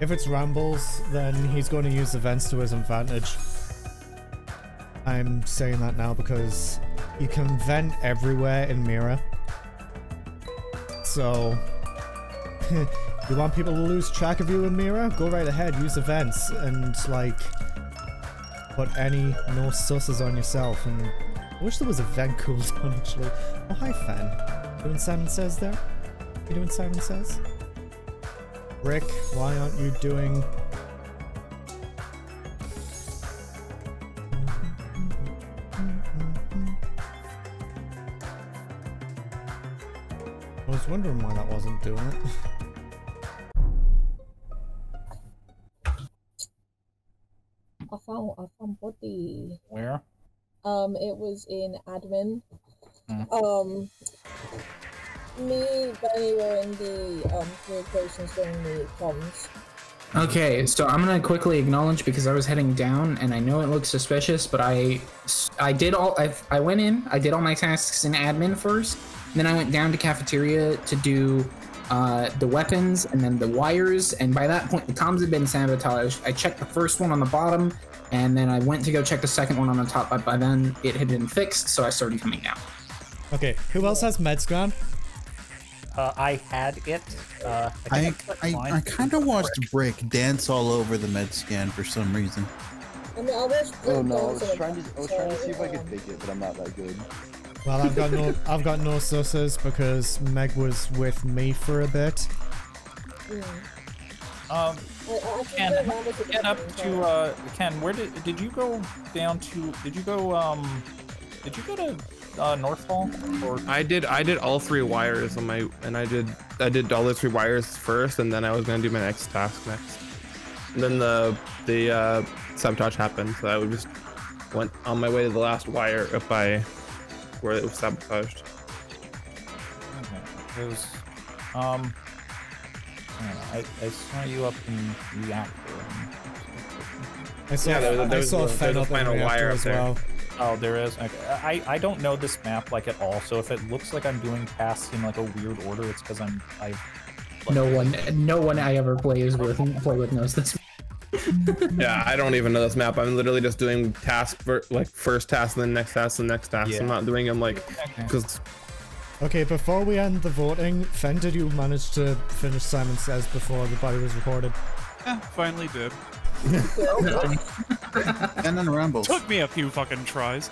If it's Rambles, then he's going to use the vents to his advantage. I'm saying that now because you can vent everywhere in Mira. So, you want people to lose track of you in Mira? Go right ahead, use the vents, and like, put any no susses on yourself. And I wish there was a vent cooldown actually. Oh, hi Fenn. Doing Simon Says there? You doing Simon Says? Rick, why aren't you doing... I was wondering why that wasn't doing it. I found body. Where? It was in admin. Me, Benny were in the communications during the comms. Okay, so I'm gonna quickly acknowledge because I was heading down, and I know it looks suspicious, but I went in, I did all my tasks in admin first, and then I went down to cafeteria to do the weapons and then the wires, and by that point the comms had been sabotaged. I checked the first one on the bottom, and then I went to go check the second one on the top, but by then it had been fixed, so I started coming down. Okay, who else has meds gone? I had it. I kind of watched Brick dance all over the med scan for some reason. I mean, I watched Brick. Oh no, I was trying to see if I could pick it, but I'm not that good. Well, I've got no susses because Meg was with me for a bit. Yeah. Ken, where did you go down to? Did you go to Northfall? Or I did all three wires on my, and I did all the three wires first, and then I was gonna do my next task next. And then the sabotage happened, so I just went on my way to the last wire up by where it was sabotaged. Okay. It was I saw you up in reactor. I saw a final wire up there. Well. Oh, there is? Okay. I don't know this map, like, at all, so if it looks like I'm doing tasks in, like, a weird order, it's because No one I ever play with knows this map. Yeah, I don't even know this map. I'm literally just doing tasks for, like, first task, and then next task, and next task. Yeah. I'm not doing them, like, because... Okay, before we end the voting, Fenn, did you manage to finish Simon Says before the body was recorded? Yeah, finally did. And then Rambles. Took me a few fucking tries.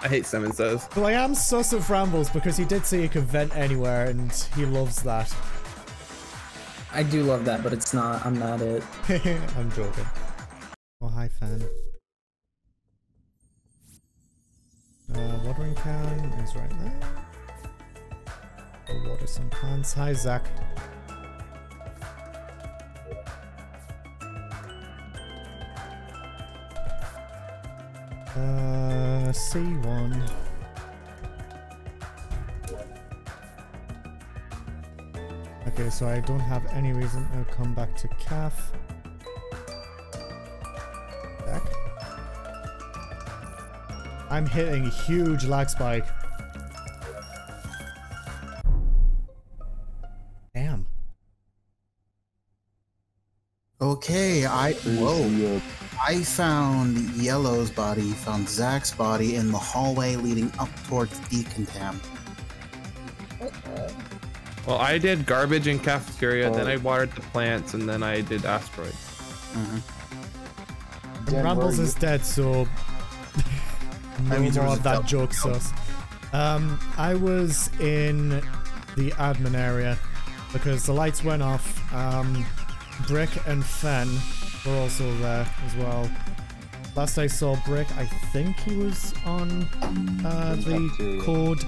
I hate Simon Says. Well, I am sus of Rambles because he did say he could vent anywhere, and he loves that. I do love that, but it's not. I'm not it. I'm joking. Oh, hi, Fenn. Watering can is right there. I'll water some plants. Hi, Zach. C1. Okay, so I don't have any reason to come back to CAF. Back. I'm hitting a huge lag spike. Damn. Okay, whoa. I found Yellow's body, found Zach's body in the hallway leading up towards decontam. Well, I did garbage in cafeteria, then I watered the plants, and then I did asteroids. Dan, Rambles is dead, so no more of that joke sauce. I was in the admin area because the lights went off. Brick and Fenn were also there as well. Last I saw Brick, I think he was on the code.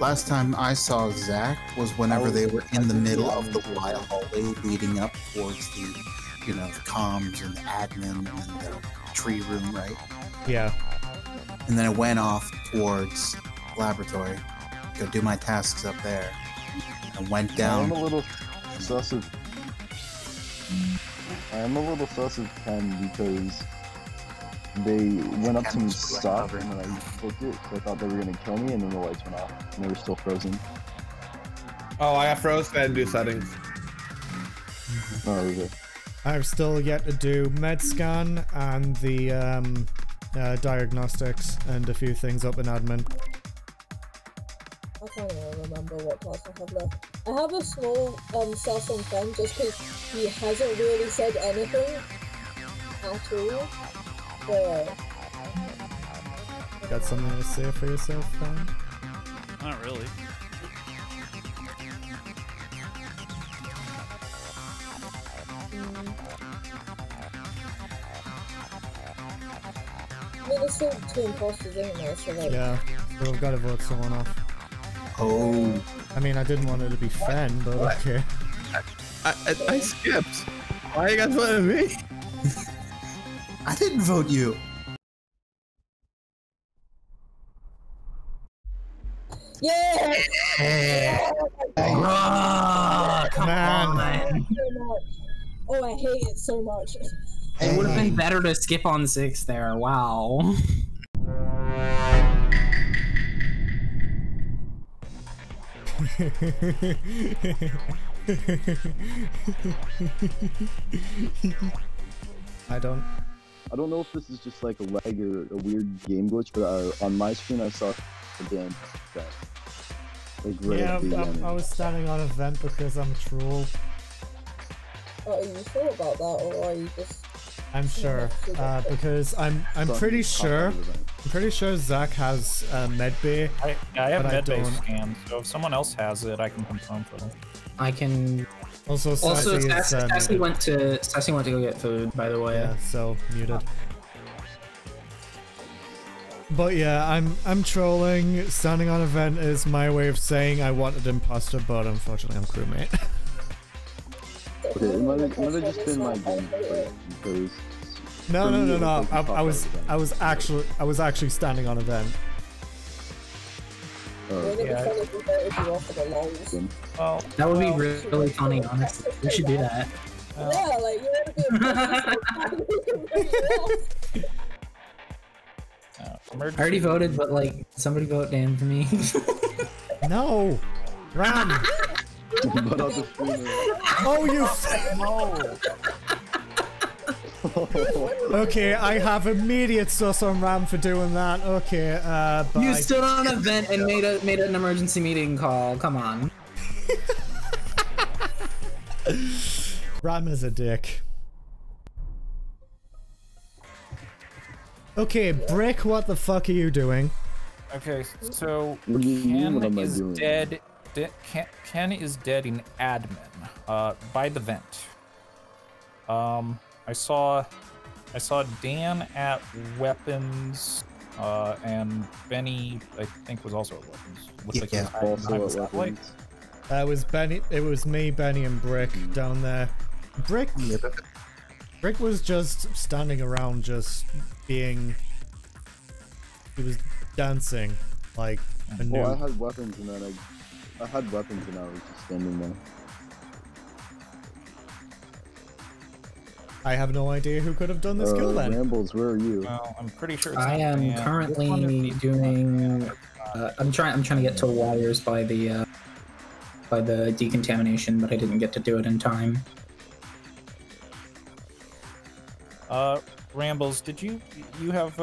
Last time I saw Zach was whenever they were in the middle of the wild hallway leading up towards the, you know, the comms and the admin and the tree room, right? Yeah. And then it went off towards laboratory. Go do my tasks up there. And went down. I am a little sus of Ken because they went up to me to stop, and then I booked it, so I thought they were going to kill me, and then the lights went off, and they were still frozen. Oh, I have froze and do settings. Oh, okay. I've still yet to do med scan and the diagnostics and a few things up in admin. I can't even remember what class I have left. I have a small sus on Fenn just because he hasn't really said anything at all. But... Got something to say for yourself, Fenn? Not really. I mean, there's still two imposters in there, so like... Yeah, so we've got to vote someone off. Oh. I mean, I didn't want it to be Fenn, but what? Okay. I skipped. Why you guys voting me? I didn't vote you. Yeah. Hey. Oh, come on, man. Oh, I hate it so much. Hey. It would have been better to skip on 6 there. Wow. I don't know if this is just like a lag or a weird game glitch, but on my screen I saw a damn vent. Like right at the end. I was standing on a vent because I'm a troll. Are you sure about that, or are you just? I'm sure, because I'm pretty sure. I'm pretty sure Zach has medbay. I have medbay scanned, so if someone else has it, I can confirm for them. I can. Also, Sassy went to go get food, by the way. Yeah, so muted. But yeah, I'm trolling. Standing on a vent is my way of saying I wanted imposter, but unfortunately, I'm crewmate. Okay, it might have just been my game, because. No. I was actually standing on a vent. Oh, that would be really funny, honestly. We should do that. Yeah, like you know. I already voted, but like somebody vote Dan for me. No, run. Oh, you no. Okay, I have immediate sus on Ram for doing that. Okay, bye. You stood on a vent and made an emergency meeting call. Come on. Ram is a dick. Okay, Brick, what the fuck are you doing? Okay, so Ken is dead. Ken is dead in admin, by the vent. I saw Dan at weapons, and Benny I think was also at weapons. It was Benny. It was me, Benny, and Brick down there. Brick was just standing around, just being. He was dancing like a noob. Well, I had weapons and I was just standing there. I have no idea who could have done this kill then. Rambles, where are you? Well, I'm pretty sure. I'm trying to get to wires by the decontamination, but I didn't get to do it in time. Rambles, did you have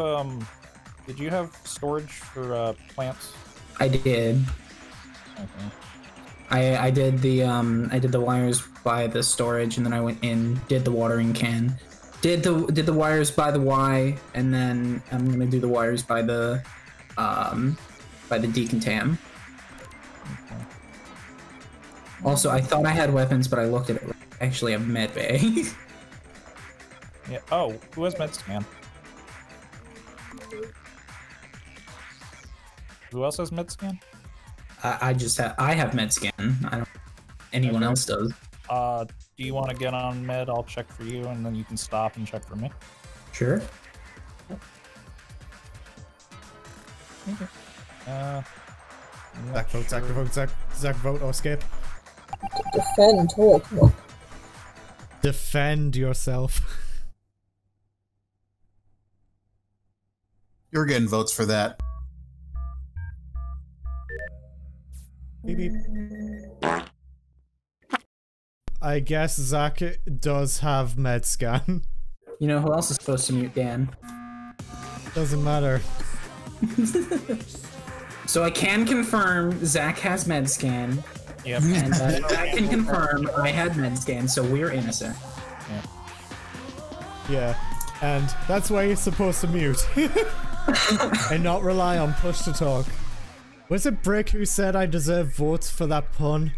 storage for plants? I did. Okay. I did the wires by the storage, and then I went in, did the watering can, did the wires by the Y, and then I'm gonna do the wires by the decontam. Okay. Also, I thought I had weapons, but I looked at it. Actually, a med bay. Yeah. Oh, who has med scan? Who else has med scan? I have med scan. I don't. Anyone else does. Do you want to get on med? I'll check for you, and then you can stop and check for me. Sure. Okay. Zach, vote or skip. Defend yourself. You're getting votes for that. Beep, beep. I guess Zach does have med scan. You know who else is supposed to mute Dan? Doesn't matter. So I can confirm Zach has med scan. Yep. And I can confirm I had med scan, so we're innocent. Yeah. And that's why you're supposed to mute. And not rely on push to talk. Was it Brick who said I deserve votes for that pun?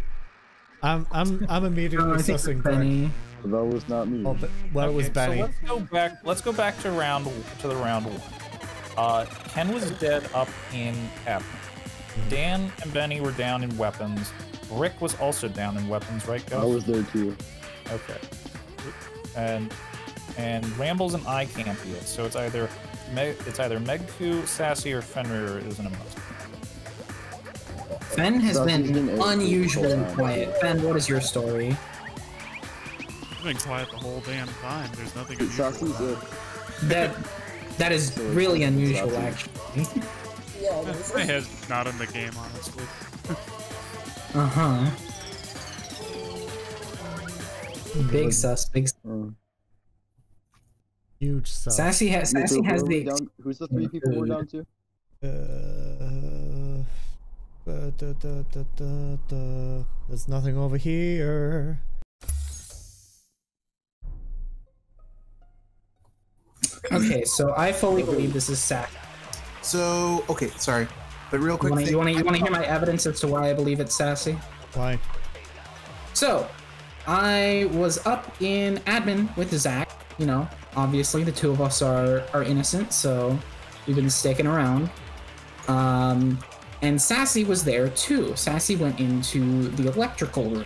I'm immediately assessing Benny. That was not me. Oh, well, okay, it was Benny. So let's go back to round one. Ken was dead up in Captain. Dan and Benny were down in weapons. Rick was also down in weapons, right, guys? I was there too. Okay. And Rambles and I can't be it, so it's either Megku, Sassy, or Fenrir is an emoji. Fenn has been unusually quiet. Fenn, what is your story? I've been quiet the whole damn time. There's nothing unusual about it. That is really unusual, actually. Yeah, my head's not in the game, honestly. Big sus, big sus. Huge sus. Sassy has the... Down, who's the three people we're down to? There's nothing over here. Okay, so I fully believe this is Sack. So, okay, sorry. But real quick, you want to hear my evidence as to why I believe it's Sassy? Why? So, I was up in admin with Zach. You know, obviously the two of us are innocent, so we've been sticking around. And Sassy was there too. Sassy went into the electrical room.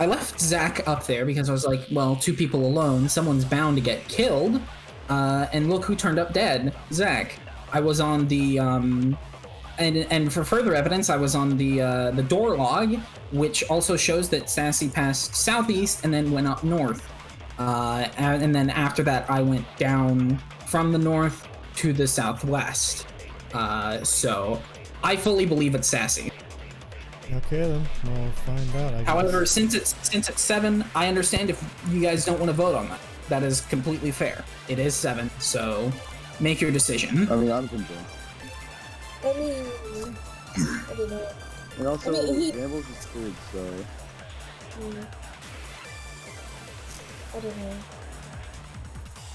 I left Zach up there because I was like, well, two people alone, someone's bound to get killed. And look who turned up dead, Zach. I was on the, and for further evidence, I was on the door log, which also shows that Sassy passed southeast and then went up north. And then after that, I went down from the north to the southwest. So I fully believe it's Sassy. Okay, then we'll find out. However, since it's 7, I understand if you guys don't want to vote on that. That is completely fair. It is 7, so make your decision. I mean, I'm convinced. I don't know. And also, Rambles is screwed, so... I don't know.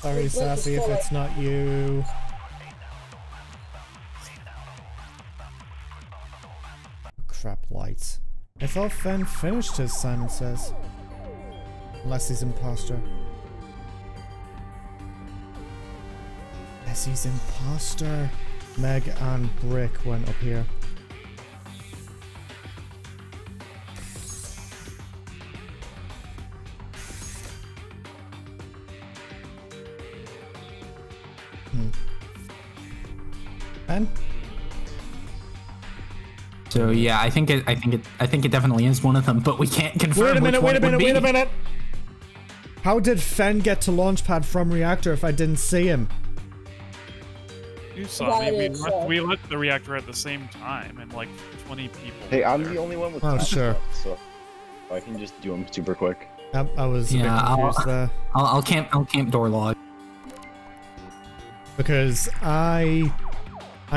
Sorry, Sassy, if it's not you... Crap lights. I thought Fenn finished his Simon Says. Unless he's imposter. Yes, he's imposter. Meg and Brick went up here. Ben? So yeah, I think it definitely is one of them, but we can't confirm. Wait a minute! How did Fenn get to launchpad from reactor if I didn't see him? You saw me. We left the reactor at the same time, and like 20 people. Hey, I'm the only one with. Oh sure. So I can just do them super quick. I was. Yeah, a bit confused there. I'll camp door log. Because I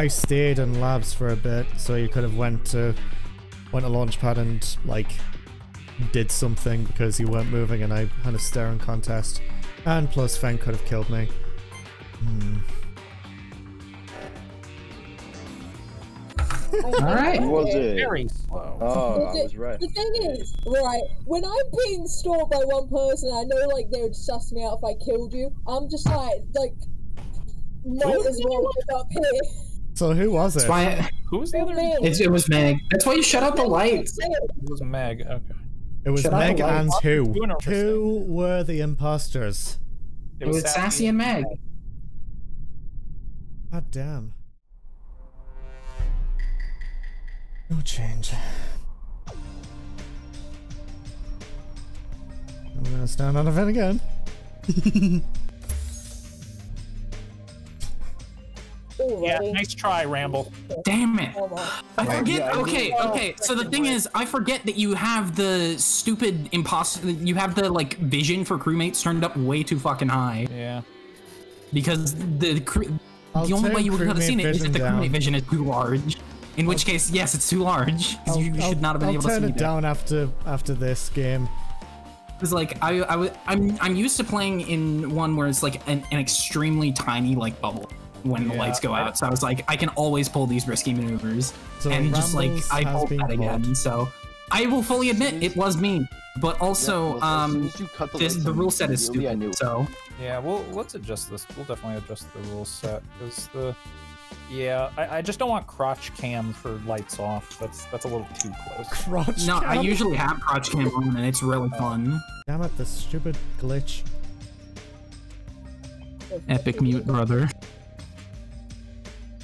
stayed in labs for a bit, so you could have went to launchpad and like did something because you weren't moving, and I had a staring contest, and plus Fenn could have killed me. Alright. Very slow. Oh, I was right. The thing is, right, when I'm being stalked by one person, I know like they would suss me out if I killed you. I'm just like might as well get up here. So who was it? That's why who was the other? It was Meg. That's why you shut out the lights. It was Meg. Okay. It was Meg and who? Who were the imposters? It was Sassy and Meg. God damn. No change. I'm gonna stand on a vent again. Yeah, nice try, Ramble. Damn it. I forget. Okay, okay. So the thing is, I forget that you have the stupid imposter. You have the, like, vision for crewmates turned up way too fucking high. Yeah. Because the only way you would have seen it is if the crewmate vision is too large. In which case, yes, it's too large. You should not have been able to see it. I'll turn it down after this game. Because like I'm used to playing in one where it's like an extremely tiny like bubble when the lights go out. So I was like, I can always pull these risky maneuvers, so and just like I pulled that again. So I will fully admit it was me, but also the rule set is stupid. So yeah, well let's adjust this. We'll definitely adjust the rule set because the. Yeah, I just don't want crotch cam for lights off. That's a little too close. Crotch cam? No, I usually have crotch cam on and it's really fun. Damn it, the stupid glitch. Epic mute, brother.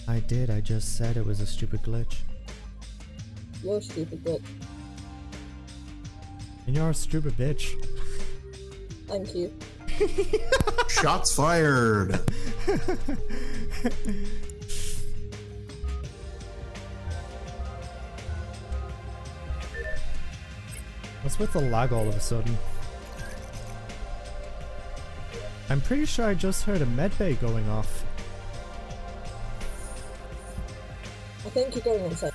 I did, I just said it was a stupid glitch. You're a stupid bitch. And you're a stupid bitch. Thank you. Shots fired! What's with the lag all of a sudden? I'm pretty sure I just heard a medbay going off. I think you're going inside.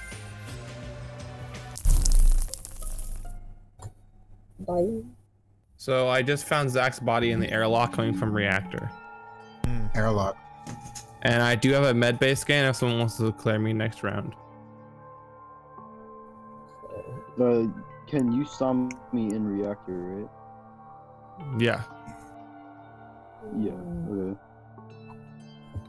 Bye. So I just found Zach's body in the airlock coming from reactor. Airlock. And I do have a medbay scan if someone wants to declare me next round. Ken, you saw me in reactor, right? Yeah. Yeah. Okay.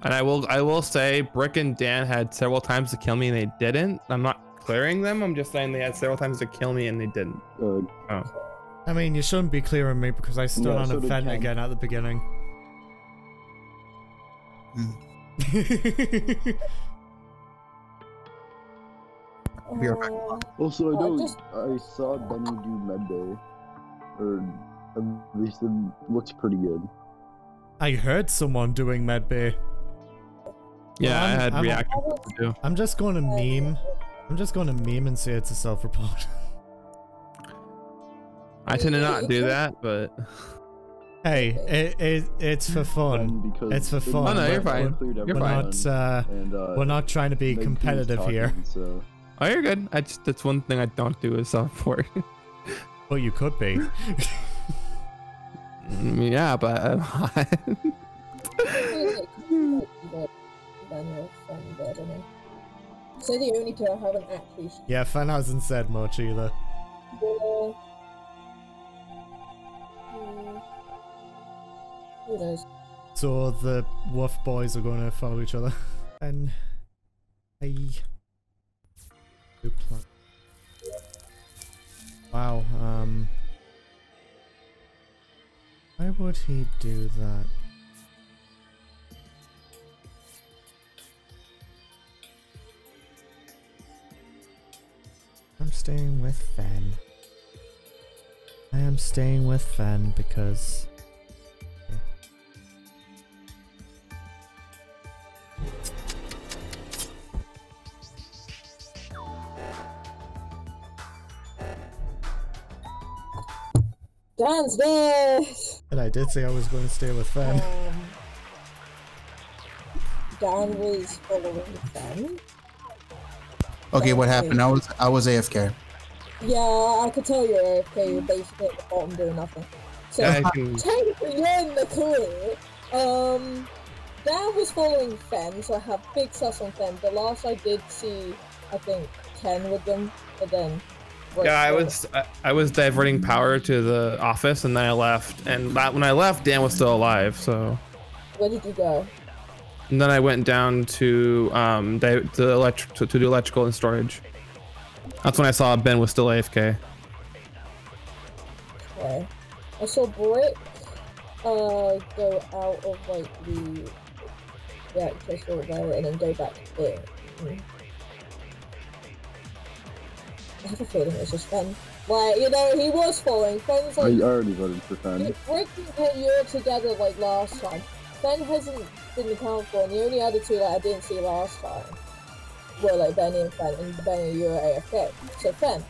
And I will say, Brick and Dan had several times to kill me, and they didn't. I'm not clearing them. I'm just saying they had several times to kill me, and they didn't. I mean, you shouldn't be clearing me because I stood on a Fenn again at the beginning. We are back. Also, I saw Benny do medbay, or at least it looks pretty good. I heard someone doing medbay. Yeah, well, I had reacted too. I'm just going to meme. I'm just going to meme and say it's a self-report. I tend to not do that, but. Hey, it's for fun. It's for fun. Oh no, you're fine. We're not trying to be competitive here. Oh, you're good. I just, that's one thing I don't do is self-report. Well, you could be. Yeah, but I'm not. So the only two I haven't actually. Yeah, Fenn hasn't said much either. Who knows? So the wolf boys are going to follow each other. And hey. Wow, why would he do that? I'm staying with Fenn. I am staying with Fenn because Dan's dead! And I did say I was going to stay with Fenn. Dan was following Fenn. Okay, what happened? I was AFK. Yeah, I could tell you were AFK. You're basically at the bottom doing nothing. So technically you're in the clear. Dan was following Fenn, so I have big sus on Fenn. The last I did see, I think Ken with them, but then. Yeah, I was diverting power to the office, and then I left. And when I left, Dan was still alive. So. Where did you go? And then I went down to do electrical and storage. That's when I saw Ben was still AFK. Okay, I saw Brick go out of like the reactor sort of area and then go back to there. I have a feeling it was just Fenn. Like, you know, he was following. Fenn's like, I already voted for Fenn. Rick and Ken, you were together like last time. Fenn hasn't didn't account for, and the only other two that I didn't see last time were like Benny and Fenn, and Benny, you were AFK. So Fenn.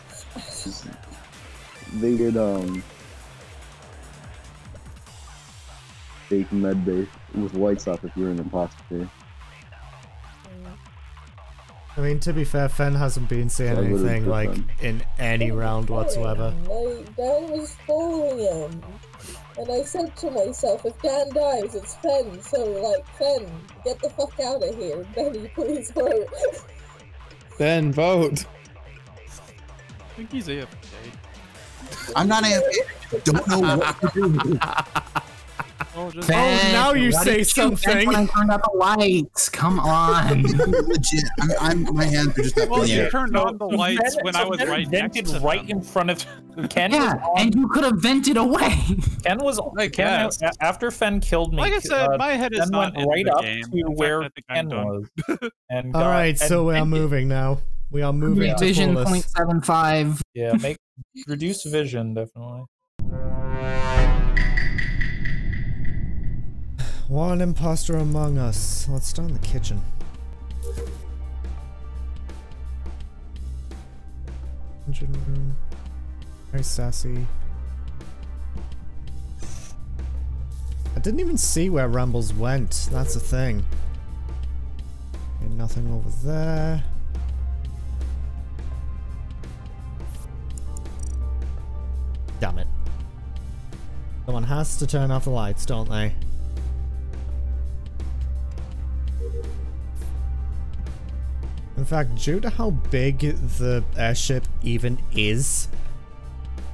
They did fake med base with lights up if you're an imposter. I mean, to be fair, Fenn hasn't been seeing anything like in any round whatsoever. Dan was following him, and I said to myself, if Dan dies, it's Fenn. So like, Fenn, get the fuck out of here, Benny. Please vote. Fenn, vote. I think he's AFK. I'm not AFK. I don't know what to do. Oh, now you say something! I turned out the lights. Come on, legit. I'm my hands are just up. Well, you turned on the lights when I was right next to right in front of Ken. Yeah, and you could have vented away. Ken was after Fenn killed me. Like I said, my head is not right up to where Ken was. All right, so we are moving now. We are moving. Vision 0.75. Yeah, make reduce vision definitely. One imposter among us. Let's start in the kitchen. Engine room. Very sassy. I didn't even see where Rambles went. That's a thing. And nothing over there. Damn it. Someone has to turn off the lights, don't they? In fact, due to how big the airship even is,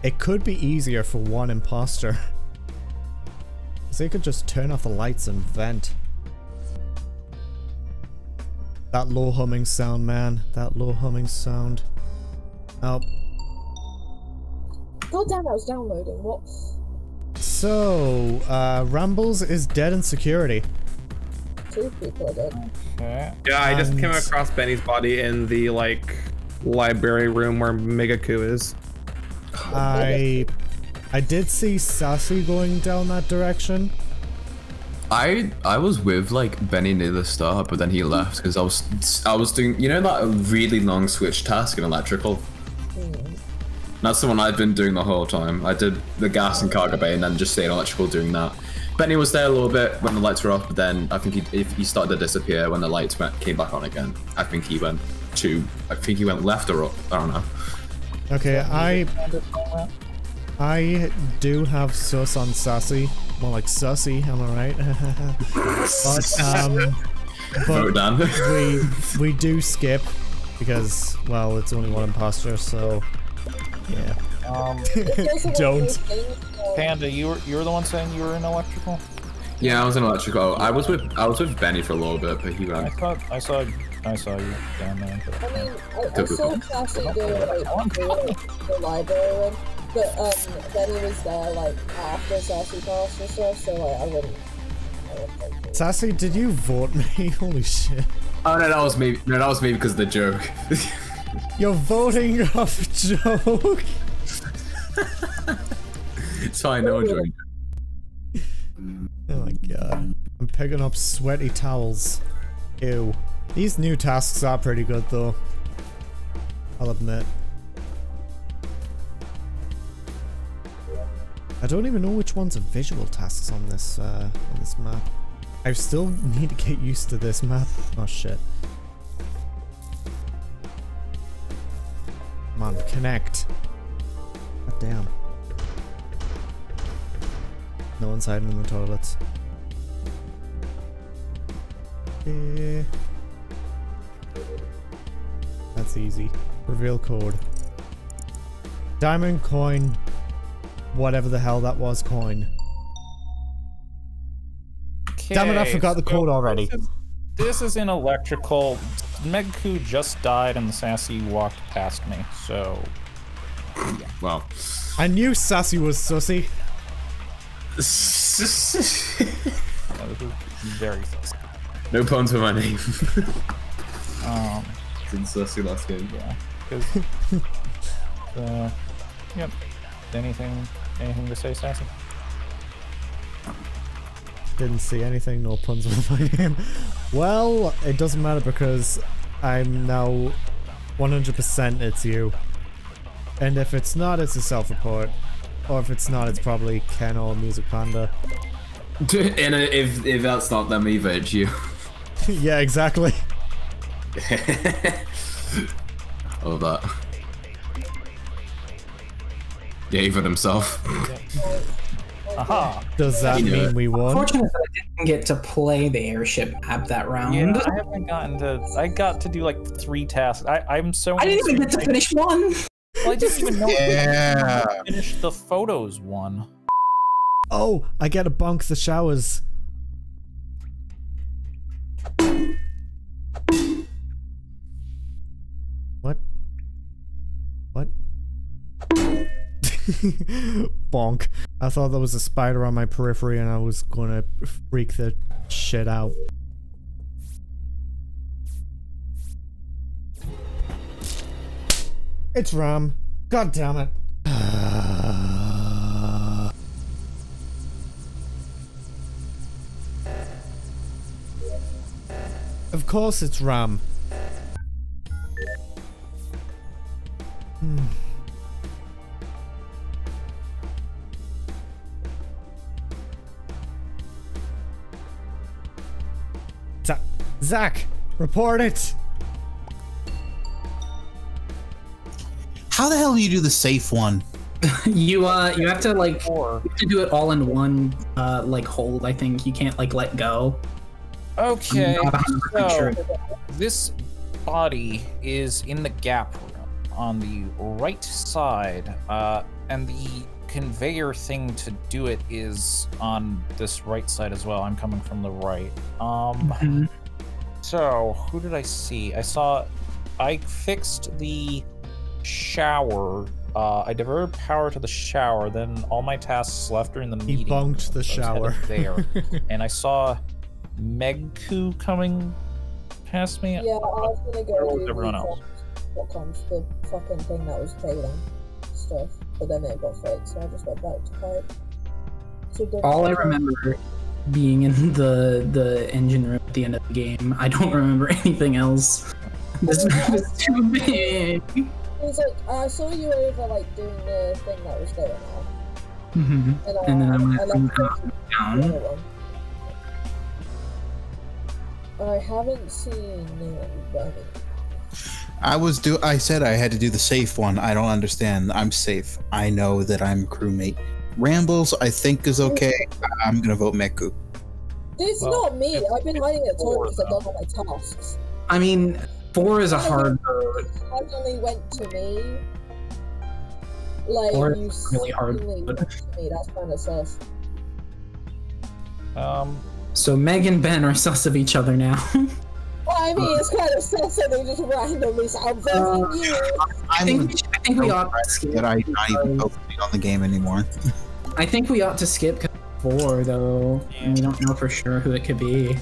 it could be easier for one imposter. So you could just turn off the lights and vent. That low humming sound, man. That low humming sound. Oh. God damn, I was downloading. What? So, Rambles is dead in security. Two people did. Yeah, I just came across Benny's body in the like library room where Megku is. I did see Sassy going down that direction. I was with like Benny near the start, but then he left because I was doing, you know, that really long switch task in electrical. Mm. That's the one I've been doing the whole time. I did the gas and cargo bay and then just stayed in electrical doing that. Benny was there a little bit when the lights were off, but then I think he started to disappear when the lights came back on again. I think he went left or up. I don't know. Okay, I do have sus on Sassy. More like sussy, am I right? But we do skip because, well, it's only one imposter, so yeah. Don't. Panda, you were the one saying you were in electrical? Yeah, I was in electrical. I was with Benny for a little bit, but he ran. I saw you down there. I mean, I saw Sassy doing like the library one, but Benny was there like after Sassy passed and stuff, so like I wouldn't. Sassy, did you vote me? Holy shit! Oh no, that was me. No, that was me because of the joke. You're voting off a joke. So I know, Jordan. Oh my god. I'm picking up sweaty towels. Ew. These new tasks are pretty good though, I'll admit. I don't even know which ones are visual tasks on this map. I still need to get used to this map. Oh shit. Come on, connect. God damn. No one's hiding in the toilets. Yeah. That's easy. Reveal code. Diamond coin. Whatever the hell that was, coin. Okay, damn it, I forgot the code already. This is in electrical. Megku just died and Sassy walked past me, so... Yeah. Well. I knew Sassy was sussy. Very sussy. No puns for my name. Since sussy last game. Yeah. Yep. Anything to say, Sassy? Didn't see anything, no puns with my name. Well, it doesn't matter because I'm now 100% it's you. And if it's not, it's a self-report. Or if it's not, it's probably Ken or Music Panda. And if that's not them either, it's you. Yeah, exactly. Oh, that. Yeah, even himself. Aha! Does that mean we won? Unfortunately, I didn't get to play the airship map that round. Yeah, I haven't gotten to. I got to do like 3 tasks. I'm so. I didn't even get to finish one. Well, I didn't even know. Yeah. I finished the photos one. Oh, I get to bonk the showers. What? What? Bonk. I thought there was a spider on my periphery and I was gonna freak the shit out. It's Ram. God damn it. Of course it's Ram. Zach, report it! How the hell do you do the safe one? You have to like do it all in one like hold. I think you can't like let go. Okay. So sure. This body is in the gap room on the right side, and the conveyor thing to do it is on this right side as well. I'm coming from the right. So who did I see? I fixed the shower. I diverted power to the shower. Then all my tasks left during the meeting. He bunked the shower there, and I saw Megku coming past me. Yeah, I was gonna go with everyone else. What comes the fucking thing that was taking stuff, but then it got fixed, so I just went back to fight. So all I remember being in the engine room at the end of the game. I don't remember anything else. This map is too big. It was like, I saw you over like doing the thing that was going on. Mm-hmm. And then I went down. I haven't seen anybody. I said I had to do the safe one. I don't understand. I'm safe. I know that I'm crewmate. Rambles, I think, is okay. I'm gonna vote Megku. It's not me. I've been hiding at all because I've done all my tasks. I mean, 4 is a hard vote. I only went to me. Like, you really hard. Went to me. That's kind of sus. So Meg and Ben are sus of each other now. Well, I mean, it's kind of sus that they just randomly outvoted you. I think we ought to skip. That I'm not even focusing on the game anymore. I think we ought to skip 4, though. And we don't know for sure who it could be.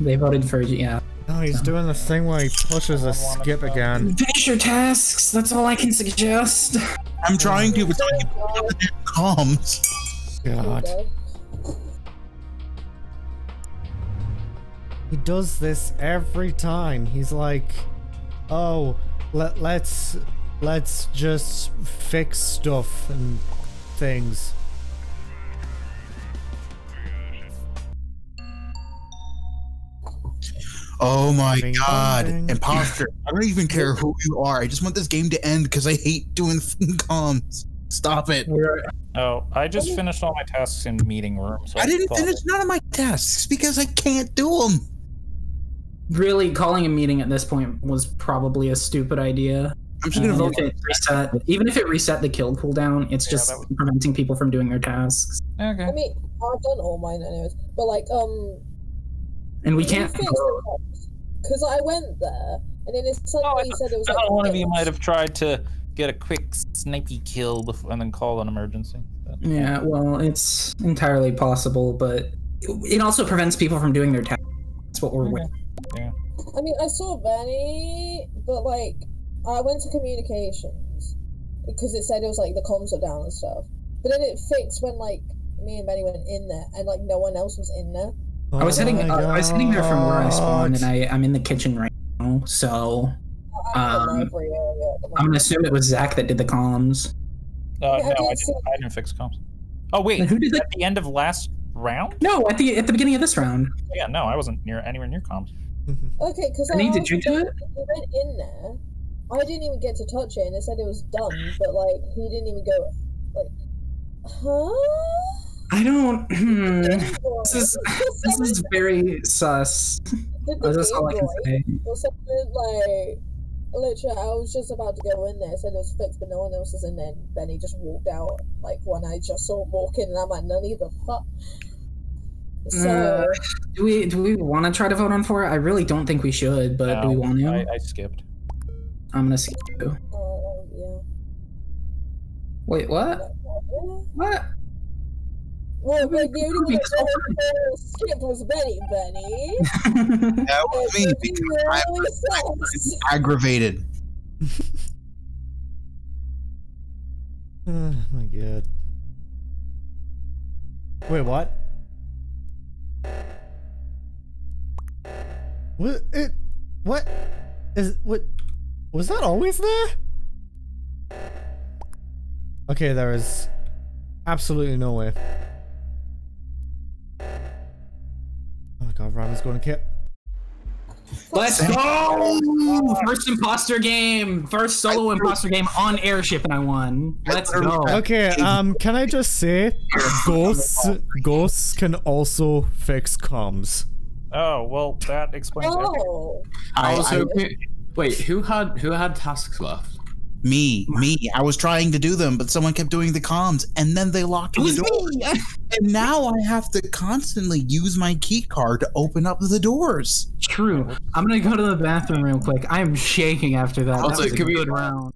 They voted for yeah. No, he's doing the thing where he pushes a skip again. Finish your tasks. That's all I can suggest. I'm trying to, but I keep pulling up the damn comms. God. He does this every time. He's like, oh, let's just fix stuff and things. Oh my god, imposter. I don't even care who you are. I just want this game to end because I hate doing comms. Stop it. Oh, I just finished all my tasks in meeting room. So I didn't finish none of my tasks because I can't do them. Really, calling a meeting at this point was probably a stupid idea. I'm just gonna vote it reset. Even if it reset the kill cooldown, it's just preventing people from doing their tasks. Okay. I mean, I've done all mine anyways, but like, and we can't because I went there, and then it suddenly said it was. Like, one of you might have tried to get a quick snipey kill before, and then call an emergency. But. Yeah, well, it's entirely possible, but it also prevents people from doing their tasks. That's what we're with. Yeah. I mean, I saw Benny, but like, I went to communications because it said it was like the comms are down and stuff. But then it fixed when like me and Benny went in there, and like no one else was in there. Oh, I was sitting there from where I spawned, and I'm in the kitchen right now, so I'm gonna assume it was Zach that did the comms. No, I didn't fix comms. Oh wait, who did that at the end of last round? No, at the beginning of this round. Yeah, no, I wasn't anywhere near comms. Okay, because did you do it? He went in there. I didn't even get to touch it, and they said it was done, but like he didn't even go. Like, huh? I don't. This is very sus. That's all I can say. Or something like. Literally, I was just about to go in there. I said it was fixed, but no one else was in there. And Benny just walked out, like when I just saw him walking, and I'm like, none of the fuck. So, do we want to try to vote on for it? I really don't think we should, but do we want to? I skipped. I'm gonna skip too. Oh yeah. Wait, what? What? Well, the only one that skipped was Benny. That was me because I was aggravated. Oh my god. Wait, what? What? It? What? Is what? Was that always there? Okay, there is absolutely no way. Oh god, Rambles going to kill. Let's go! First imposter game! First solo imposter game on airship, and I won. Let's go. Okay, can I just say, ghosts can also fix comms. Oh, well, that explains everything. Wait, who had tasks left? Me. I was trying to do them, but someone kept doing the comms, and then they locked the door. And now I have to constantly use my key card to open up the doors. True. I'm gonna go to the bathroom real quick. I am shaking after that. That was a good round.